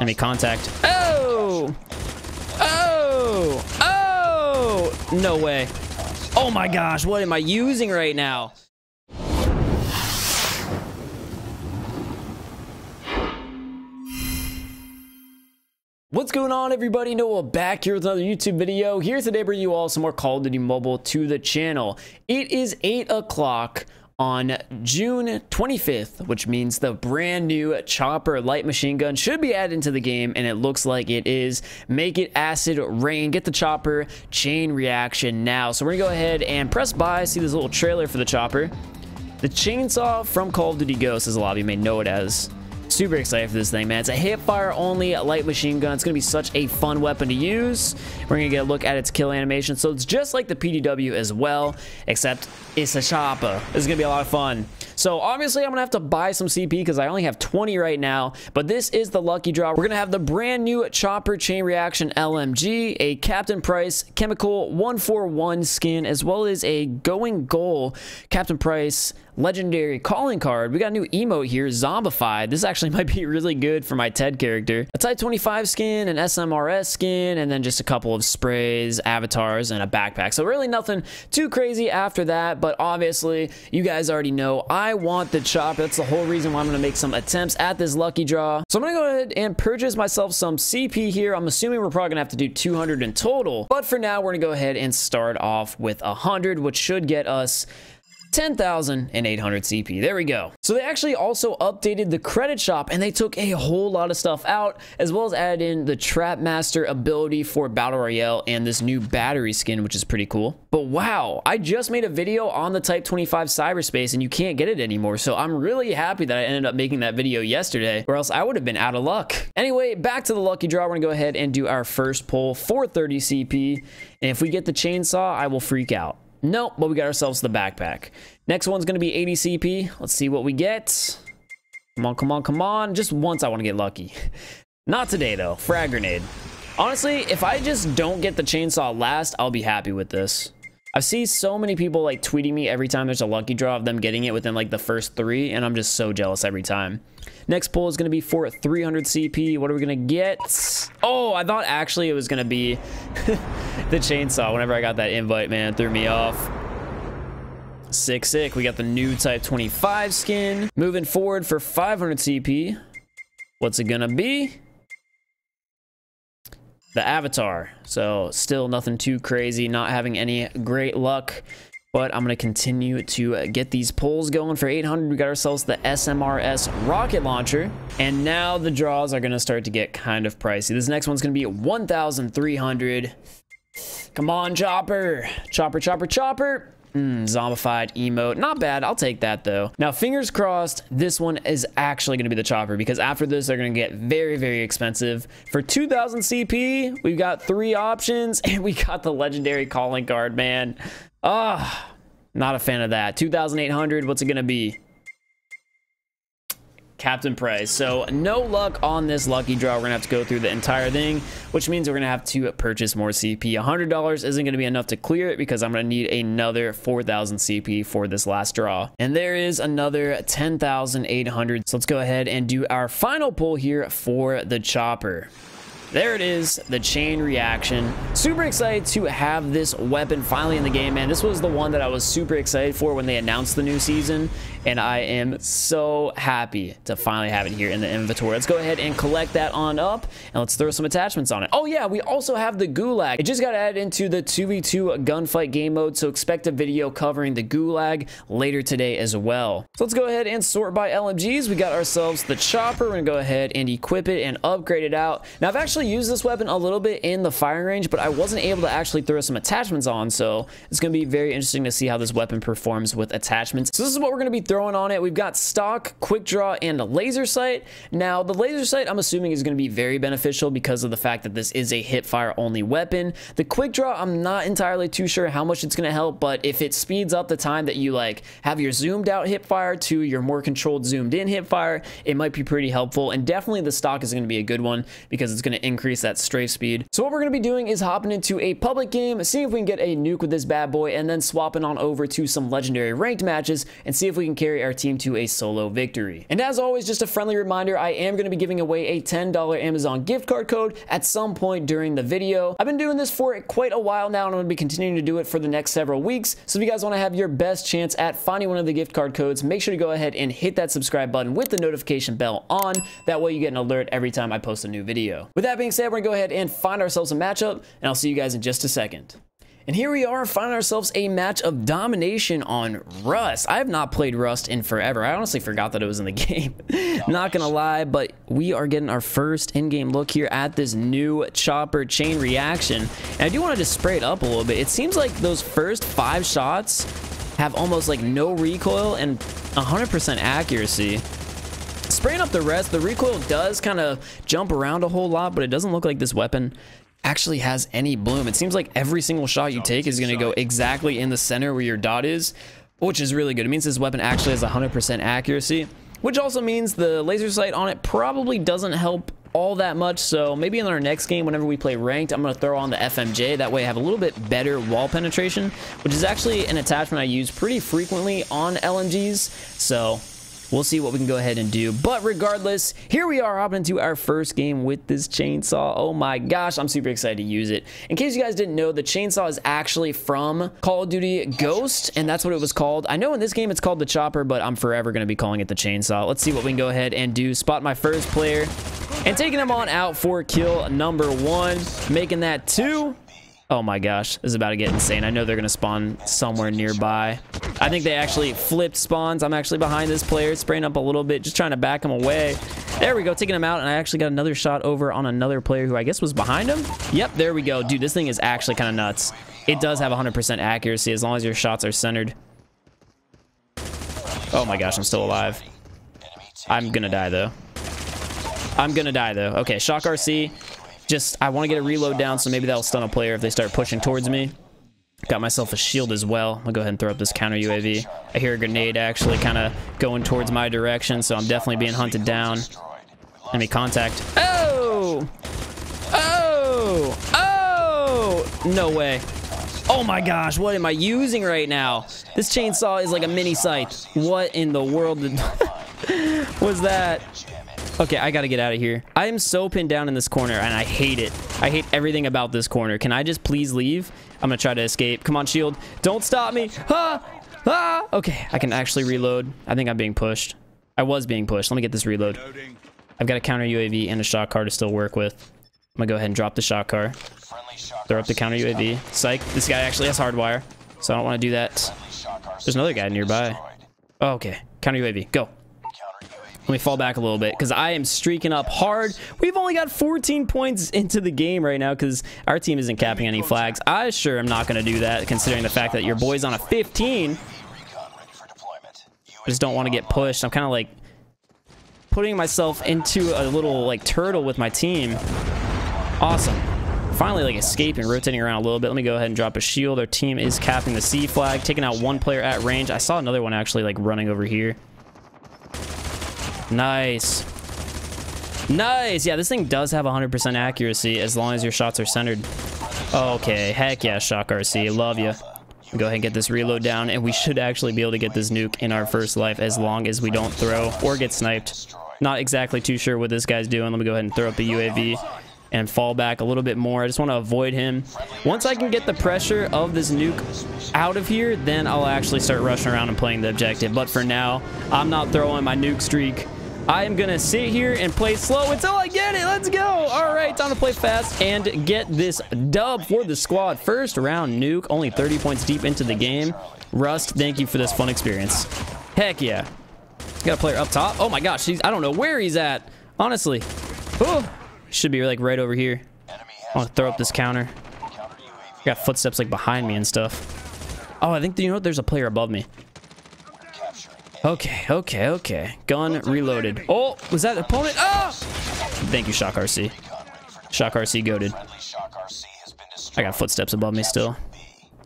Enemy contact. Oh! Oh! Oh! No way. Oh my gosh, what am I using right now? What's going on, everybody? Noah back here with another YouTube video. Here today, bringing you all some more Call of Duty Mobile to the channel. It is 8 o'clock on June 25th, which means the brand new Chopper light machine gun should be added into the game, and it looks like it is. Make it acid rain. Get the Chopper Chain Reaction now. So we're gonna go ahead and press buy, see this little trailer for the Chopper. The chainsaw from Call of Duty Ghost, as a lot of you may know it as. Super excited for this thing, man. It's a hipfire only light machine gun. It's gonna be such a fun weapon to use. We're gonna get a look at its kill animation. So it's just like the PDW as well, except it's a chopper. This is gonna be a lot of fun. So obviously I'm gonna have to buy some CP because I only have 20 right now, but this is the lucky draw. We're gonna have the brand new Chopper Chain Reaction LMG, a Captain Price Chemical 141 skin, as well as a Going Goal Captain Price legendary calling card. We got a new emote here, Zombified. This actually might be really good for my Ted character. A Type 25 skin, an SMRS skin, and then just a couple of sprays, avatars, and a backpack. So really nothing too crazy after that, but obviously you guys already know I want the Chopper. That's the whole reason why I'm gonna make some attempts at this lucky draw. So I'm gonna go ahead and purchase myself some CP here. I'm assuming we're probably gonna have to do 200 in total, but for now we're gonna go ahead and start off with 100, which should get us 10,800 CP. There we go. So they actually also updated the credit shop, and they took a whole lot of stuff out, as well as added in the Trap Master ability for Battle Royale and this new battery skin, which is pretty cool. But wow, I just made a video on the Type 25 Cyberspace, and you can't get it anymore. So I'm really happy that I ended up making that video yesterday, or else I would have been out of luck. Anyway, back to the lucky draw. We're gonna go ahead and do our first pull, 430 CP. And if we get the chainsaw, I will freak out. Nope, but we got ourselves the backpack. Next one's gonna be 80 CP. Let's see what we get. Come on, come on, come on. Just once I wanna get lucky. Not today though, frag grenade. Honestly, if I just don't get the chainsaw last, I'll be happy with this. I see so many people like tweeting me every time there's a lucky draw of them getting it within like the first three, and I'm just so jealous every time. Next pull is gonna be for 300 CP. What are we gonna get? Oh, I thought actually it was gonna be the chainsaw. Whenever I got that invite, man, it threw me off. Sick, sick. We got the new Type 25 skin. Moving forward for 500 CP. What's it gonna be? The avatar. So still nothing too crazy, not having any great luck, but I'm gonna continue to get these pulls going. For 800, we got ourselves the SMRS rocket launcher, and now the draws are gonna start to get kind of pricey. This next one's gonna be 1,300. Come on, Chopper. Chopper, Chopper, Chopper. Zombified emote, not bad. I'll take that though. Now fingers crossed this one is actually gonna be the Chopper, because after this they're gonna get very, very expensive. For 2,000 CP, we've got three options, and we got the legendary calling card, man. Ah, not a fan of that. 2,800. What's it gonna be? Captain Price. So no luck on this lucky draw. We're gonna have to go through the entire thing, which means we're gonna have to purchase more CP. $100 isn't gonna be enough to clear it, because I'm gonna need another 4,000 CP for this last draw. And there is another 10,800. So let's go ahead and do our final pull here for the Chopper. There it is, the Chain Reaction. Super excited to have this weapon finally in the game, man. This was the one that I was super excited for when they announced the new season, and I am so happy to finally have it here in the inventory. Let's go ahead and collect that on up, and let's throw some attachments on it. Oh yeah, we also have the Gulag. It just got added into the 2v2 gunfight game mode, so expect a video covering the Gulag later today as well. So let's go ahead and sort by LMGs. We got ourselves the Chopper. We're gonna go ahead and equip it and upgrade it out. Now I've actually used this weapon a little bit in the firing range, but I wasn't able to actually throw some attachments on, so it's gonna be very interesting to see how this weapon performs with attachments. So this is what we're gonna be throwing on it. We've got stock, quick draw, and a laser sight. Now the laser sight, I'm assuming, is gonna be very beneficial because of the fact that this is a hip fire only weapon. The quick draw, I'm not entirely too sure how much it's gonna help, but if it speeds up the time that you like have your zoomed out hip fire to your more controlled zoomed in hip fire, it might be pretty helpful. And definitely the stock is gonna be a good one, because it's gonna increase that strafe speed. So what we're going to be doing is hopping into a public game, seeing if we can get a nuke with this bad boy, and then swapping on over to some legendary ranked matches and see if we can carry our team to a solo victory. And as always, just a friendly reminder, I am going to be giving away a $10 Amazon gift card code at some point during the video. I've been doing this for quite a while now, and I'm going to be continuing to do it for the next several weeks. So if you guys want to have your best chance at finding one of the gift card codes, make sure to go ahead and hit that subscribe button with the notification bell on. That way you get an alert every time I post a new video. With that being said, we're gonna go ahead and find ourselves a matchup, and I'll see you guys in just a second. And here we are, finding ourselves a match of domination on Rust. I have not played Rust in forever. I honestly forgot that it was in the game. Not gonna lie, but we are getting our first in-game look here at this new Chopper Chain Reaction. And I do want to just spray it up a little bit. It seems like those first 5 shots have almost like no recoil and 100% accuracy. Spraying up the rest, the recoil does kind of jump around a whole lot, but it doesn't look like this weapon actually has any bloom. It seems like every single shot you take is going to go exactly in the center where your dot is, which is really good. It means this weapon actually has 100% accuracy, which also means the laser sight on it probably doesn't help all that much. So maybe in our next game, whenever we play ranked, I'm going to throw on the FMJ. That way I have a little bit better wall penetration, which is actually an attachment I use pretty frequently on LMGs. So we'll see what we can go ahead and do. But regardless, here we are hopping into our first game with this chainsaw. Oh my gosh, I'm super excited to use it. In case you guys didn't know, the chainsaw is actually from Call of Duty Ghost, and that's what it was called. I know in this game it's called the Chopper, but I'm forever going to be calling it the chainsaw. Let's see what we can go ahead and do. Spot my first player and taking him on out for kill number 1, making that 2. Oh my gosh, this is about to get insane. I know they're gonna spawn somewhere nearby. I think they actually flipped spawns. I'm actually behind this player, spraying up a little bit, just trying to back him away. There we go, taking him out, and I actually got another shot over on another player who I guess was behind him. Yep, there we go. Dude, this thing is actually kind of nuts. It does have 100% accuracy as long as your shots are centered. Oh my gosh, I'm still alive. I'm gonna die though. I'm gonna die though. Okay, Shock RC. Just, I want to get a reload down, so maybe that'll stun a player if they start pushing towards me. Got myself a shield as well. I'll go ahead and throw up this counter UAV. I hear a grenade actually kind of going towards my direction, so I'm definitely being hunted down. Enemy contact. Oh! Oh! Oh! No way. Oh my gosh, what am I using right now? This chainsaw is like a mini Scythe. What in the world was that? Okay, I gotta get out of here. I am so pinned down in this corner, and I hate it. I hate everything about this corner. Can I just please leave? I'm gonna try to escape. Come on, shield. Don't stop me. Ah! Ah! Okay, I can actually reload. I think I'm being pushed. I was being pushed. Let me get this reload. I've got a counter UAV and a shot car to still work with. I'm gonna go ahead and drop the shot car. Throw up the counter UAV. Psych. This guy actually has hardwire, so I don't want to do that. There's another guy nearby. Oh, okay. Counter UAV. Go. Let me fall back a little bit because I am streaking up hard. We've only got 14 points into the game right now because our team isn't capping any flags. I sure am not going to do that considering the fact that your boy's on a 15. I just don't want to get pushed. I'm kind of like putting myself into a little like turtle with my team. Awesome. Finally like escaping, rotating around a little bit. Let me go ahead and drop a shield. Our team is capping the C flag, taking out one player at range. I saw another one actually like running over here. Nice. Nice. Yeah, this thing does have 100% accuracy as long as your shots are centered. Okay. Heck yeah, Shock RC. Love you. Go ahead and get this reload down, and we should actually be able to get this nuke in our first life as long as we don't throw or get sniped. Not exactly too sure what this guy's doing. Let me go ahead and throw up the UAV and fall back a little bit more. I just want to avoid him. Once I can get the pressure of this nuke out of here, then I'll actually start rushing around and playing the objective. But for now, I'm not throwing my nuke streak. I am gonna sit here and play slow until I get it. Let's go. All right, time to play fast and get this dub for the squad. First round nuke, only 30 points deep into the game. Rust, thank you for this fun experience. Heck yeah. Got a player up top. Oh my gosh, I don't know where he's at, honestly. Oh, should be like right over here. I want to throw up this counter. Got footsteps like behind me and stuff. Oh, I think, you know what? There's a player above me. Okay, okay, okay. Gun reloaded. Oh, was that opponent? Oh! Thank you, Shock RC. Shock RC goated. I got footsteps above me still.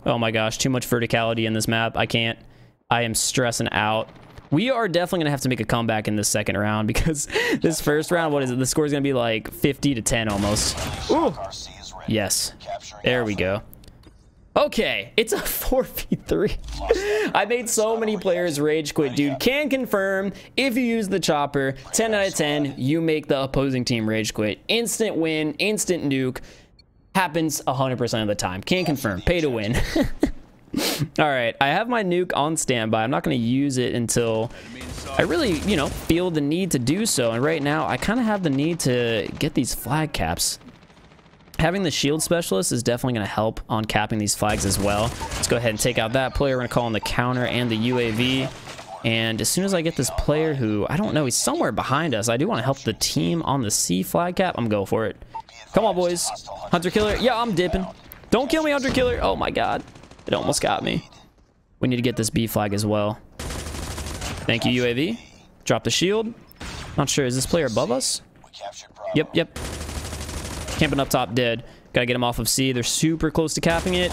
Oh my gosh, too much verticality in this map. I can't. I am stressing out. We are definitely going to have to make a comeback in this second round, because this first round, what is it? The score is going to be like 50 to 10 almost. Ooh. Yes. There we go. Okay, it's a 4v3. I made so many players rage quit, dude. Can confirm, if you use the chopper, 10 out of 10, you make the opposing team rage quit. Instant win, instant nuke. Happens 100% of the time. Can confirm, pay to win. All right, I have my nuke on standby. I'm not going to use it until I really, you know, feel the need to do so. And right now, I kind of have the need to get these flag caps. Having the shield specialist is definitely going to help on capping these flags as well. Let's go ahead and take out that player. We're going to call in the counter and the UAV. And as soon as I get this player who, I don't know, he's somewhere behind us. I do want to help the team on the C flag cap. I'm going for it. Come on, boys. Hunter Killer. Yeah, I'm dipping. Don't kill me, Hunter Killer. Oh, my God. It almost got me. We need to get this B flag as well. Thank you, UAV. Drop the shield. Not sure. Is this player above us? Yep, yep. Camping up top, dead. Gotta get him off of C. They're super close to capping it.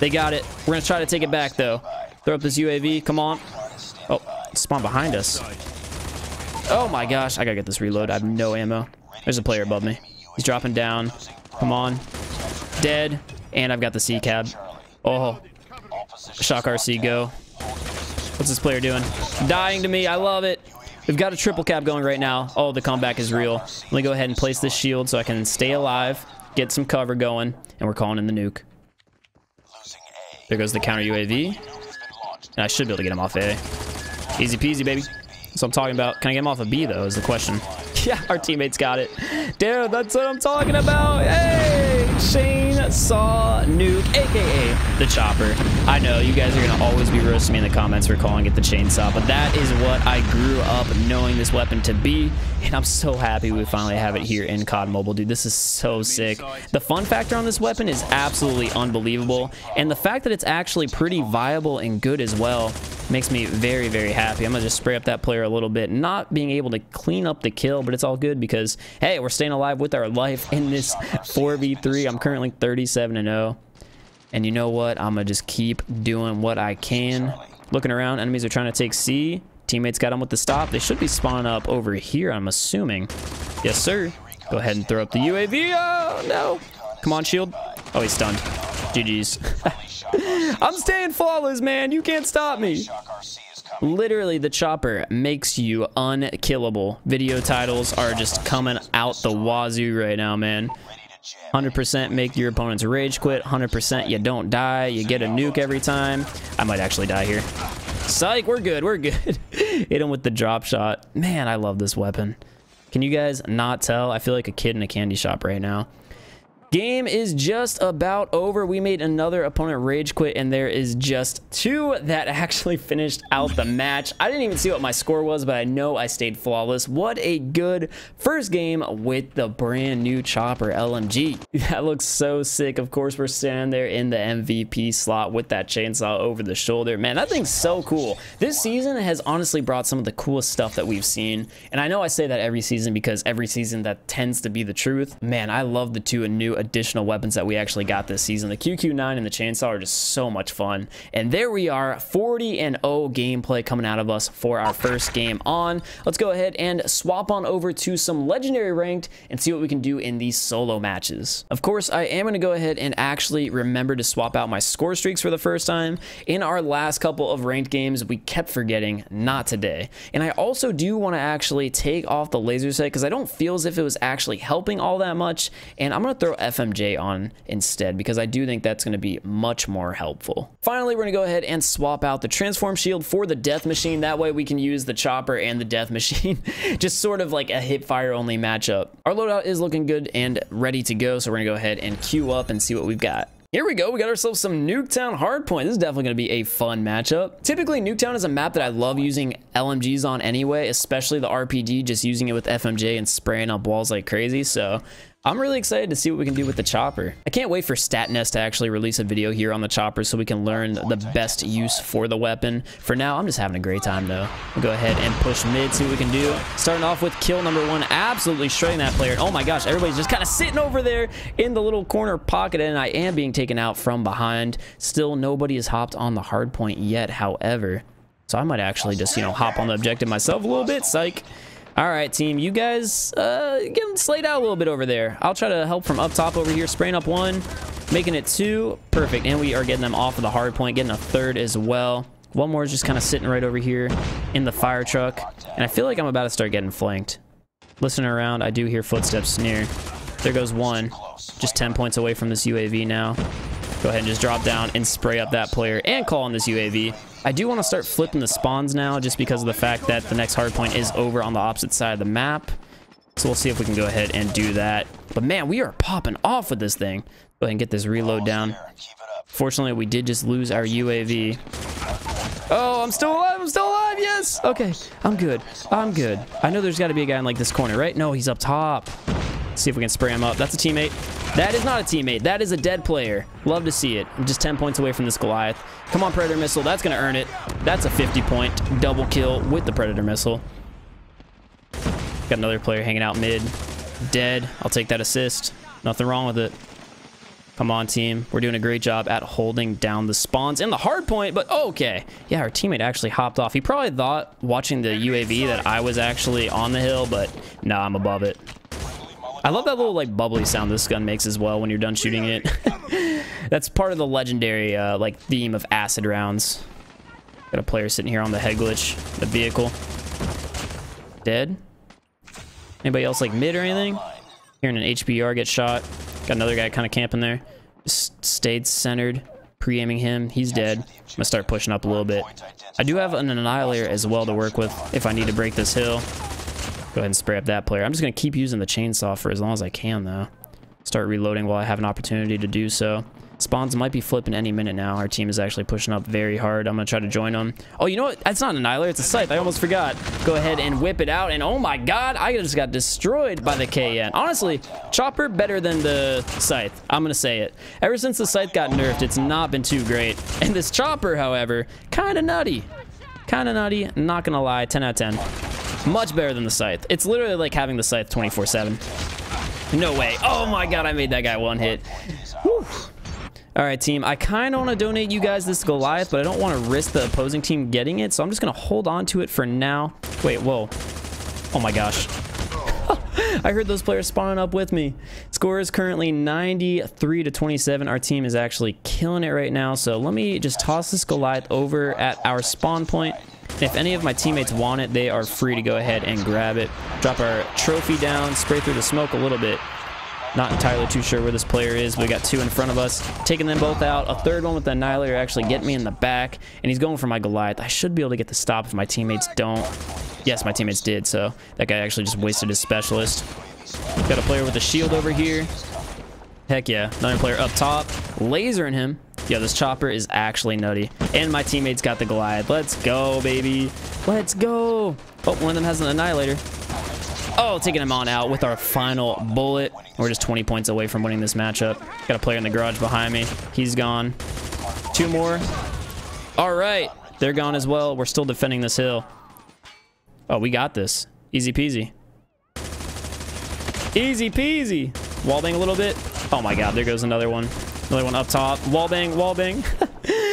They got it. We're gonna try to take it back, though. Throw up this UAV. Come on. Oh, spawn behind us. Oh, my gosh. I gotta get this reload. I have no ammo. There's a player above me. He's dropping down. Come on. Dead. And I've got the C cab. Oh, Shock RC, go. What's this player doing? Dying to me. I love it. We've got a triple cap going right now. Oh, the comeback is real. Let me go ahead and place this shield so I can stay alive, get some cover going, and we're calling in the nuke. There goes the counter UAV. And I should be able to get him off A. Easy peasy, baby. That's what I'm talking about. Can I get him off of B, though, is the question. Yeah, our teammates got it. Dude, that's what I'm talking about. Hey, Chainsaw Nuke, a.k.a. the Chopper. I know, you guys are going to always be roasting me in the comments for calling it the Chainsaw, but that is what I grew up knowing this weapon to be, and I'm so happy we finally have it here in COD Mobile. Dude, this is so sick. The fun factor on this weapon is absolutely unbelievable, and the fact that it's actually pretty viable and good as well makes me very, very happy. I'm going to just spray up that player a little bit. Not being able to clean up the kill, but it's all good because, hey, we're staying alive with our life in this 4v3. I'm currently 37-0. And you know what? I'm going to just keep doing what I can. Looking around. Enemies are trying to take C. Teammates got them with the stop. They should be spawning up over here, I'm assuming. Yes, sir. Go ahead and throw up the UAV. Oh, no. Come on, shield. Oh, he's stunned. GG's. I'm staying flawless, man. You can't stop me. Literally, the chopper makes you unkillable. Video titles are just coming out the wazoo right now, man. 100% make your opponents rage quit. 100% you don't die. You get a nuke every time. I might actually die here. Psych, we're good. We're good. Hit him with the drop shot. Man, I love this weapon. Can you guys not tell? I feel like a kid in a candy shop right now. Game is just about over. We made another opponent rage quit, and there is just two that actually finished out the match. I didn't even see what my score was, but I know I stayed flawless. What a good first game with the brand new Chopper LMG. That looks so sick. Of course, we're standing there in the MVP slot with that chainsaw over the shoulder. Man, that thing's so cool. This season has honestly brought some of the coolest stuff that we've seen, and I know I say that every season because every season that tends to be the truth. Man, I love the two new additional weapons that we actually got this season. The QQ9 and the chainsaw are just so much fun. And there we are, 40-0 gameplay coming out of us for our first game on. Let's go ahead and swap on over to some legendary ranked and see what we can do in these solo matches. Of course, I am going to go ahead and actually remember to swap out my score streaks for the first time. In our last couple of ranked games, we kept forgetting, not today. And I also do want to actually take off the laser sight because I don't feel as if it was actually helping all that much. And I'm going to throw FMJ on instead because I do think that's going to be much more helpful. Finally, we're going to go ahead and swap out the transform shield for the death machine. That way we can use the chopper and the death machine. Just sort of like a hip fire only matchup. Our loadout is looking good and ready to go. So we're going to go ahead and queue up and see what we've got. Here we go. We got ourselves some Nuketown Hardpoint. This is definitely going to be a fun matchup. Typically, Nuketown is a map that I love using LMGs on anyway, especially the RPD, just using it with FMJ and spraying up walls like crazy. So I'm really excited to see what we can do with the chopper. I can't wait for StatNest to actually release a video here on the chopper so we can learn the best use for the weapon. For now, I'm just having a great time, though. We'll go ahead and push mid, see what we can do. Starting off with kill number one, absolutely shredding that player. Oh my gosh, everybody's just kind of sitting over there in the little corner pocket, and I am being taken out from behind. Still, nobody has hopped on the hard point yet, however. So I might actually just, you know, hop on the objective myself a little bit. Psych. All right, team, you guys getting slayed out a little bit over there. I'll try to help from up top over here, spraying up one, making it two. Perfect, and we are getting them off of the hard point, getting a third as well. One more is just kind of sitting right over here in the fire truck, and I feel like I'm about to start getting flanked. Listening around, I do hear footsteps near. There goes one, just 10 points away from this UAV now. Go ahead and just drop down and spray up that player and call on this UAV. I do want to start flipping the spawns now just because of the fact that the next hardpoint is over on the opposite side of the map. So we'll see if we can go ahead and do that. But man, we are popping off with this thing. Go ahead and get this reload down. Fortunately, we did just lose our UAV. Oh, I'm still alive. I'm still alive. Yes. Okay, I'm good. I'm good. I know there's got to be a guy in like this corner, right? No, he's up top. See if we can spray him up. That's a teammate. That is not a teammate. That is a dead player. Love to see it. I'm just 10 points away from this Goliath. Come on, Predator Missile. That's going to earn it. That's a 50-point double kill with the Predator Missile. Got another player hanging out mid. Dead. I'll take that assist. Nothing wrong with it. Come on, team. We're doing a great job at holding down the spawns in the hard point, but okay. Yeah, our teammate actually hopped off. He probably thought, watching the UAV, that I was actually on the hill, but nah, I'm above it. I love that little like bubbly sound this gun makes as well when you're done shooting it. That's part of the legendary like theme of acid rounds. Got a player sitting here on the head glitch, the vehicle. Dead. Anybody else like mid or anything? Hearing an HBR get shot. Got another guy kind of camping there. Just stayed centered, pre-aiming him. He's dead. I'm gonna start pushing up a little bit. I do have an Annihilator as well to work with if I need to break this hill. Go ahead and spray up that player. I'm just going to keep using the chainsaw for as long as I can, though. Start reloading while I have an opportunity to do so. Spawns might be flipping any minute now. Our team is actually pushing up very hard. I'm going to try to join them. Oh, you know what? That's not an Annihilator. It's a Scythe. I almost forgot. Go ahead and whip it out. And oh my god, I just got destroyed by the KN. Honestly, Chopper better than the Scythe. I'm going to say it. Ever since the Scythe got nerfed, it's not been too great. And this Chopper, however, kind of nutty. Kind of nutty. Not going to lie. 10 out of 10. Much better than the Scythe. It's literally like having the Scythe 24/7. No way. Oh my god, I made that guy one hit. Whew. All right, team. I kind of want to donate you guys this Goliath, but I don't want to risk the opposing team getting it, so I'm just going to hold on to it for now. Wait, whoa. Oh my gosh. I heard those players spawning up with me. Score is currently 93 to 27. Our team is actually killing it right now, so let me just toss this Goliath over at our spawn point. If any of my teammates want it, they are free to go ahead and grab it. Drop our trophy down, spray through the smoke a little bit. Not entirely too sure where this player is, but we got two in front of us. Taking them both out. A third one with the Annihilator actually getting me in the back, and he's going for my Goliath. I should be able to get the stop if my teammates don't. Yes, my teammates did, so that guy actually just wasted his specialist. Got a player with a shield over here. Heck yeah. Another player up top. Lasering him. Yo, this Chopper is actually nutty. And my teammates got the Goliath. Let's go, baby. Let's go. Oh, one of them has an Annihilator. Oh, taking him on out with our final bullet. We're just 20 points away from winning this matchup. Got a player in the garage behind me. He's gone. Two more. All right. They're gone as well. We're still defending this hill. Oh, we got this. Easy peasy. Easy peasy. Wallbang a little bit. Oh, my God. There goes another one. Another one up top. Wallbang, wallbang.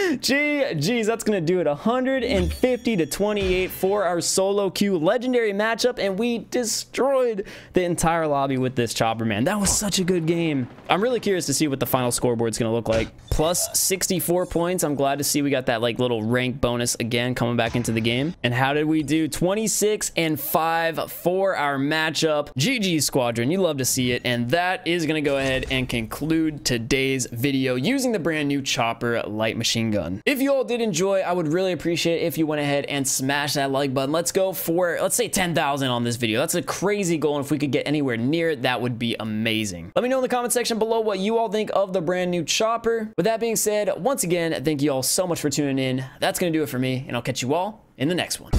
GG's, that's going to do it. 150 to 28 for our solo queue legendary matchup, and we destroyed the entire lobby with this Chopper, man. That was such a good game. I'm really curious to see what the final scoreboard's going to look like. Plus 64 points. I'm glad to see we got that like little rank bonus again coming back into the game. And how did we do? 26 and 5 for our matchup. GG Squadron, you love to see it. And that is going to go ahead and conclude today's video using the brand new Chopper light machine gun. If you all did enjoy, I would really appreciate it if you went ahead and smashed that like button. Let's go for, let's say 10,000 on this video. That's a crazy goal, and if we could get anywhere near it, that would be amazing. Let me know in the comment section below what you all think of the brand new Chopper. With that being said, once again, thank you all so much for tuning in. That's gonna do it for me, and I'll catch you all in the next one.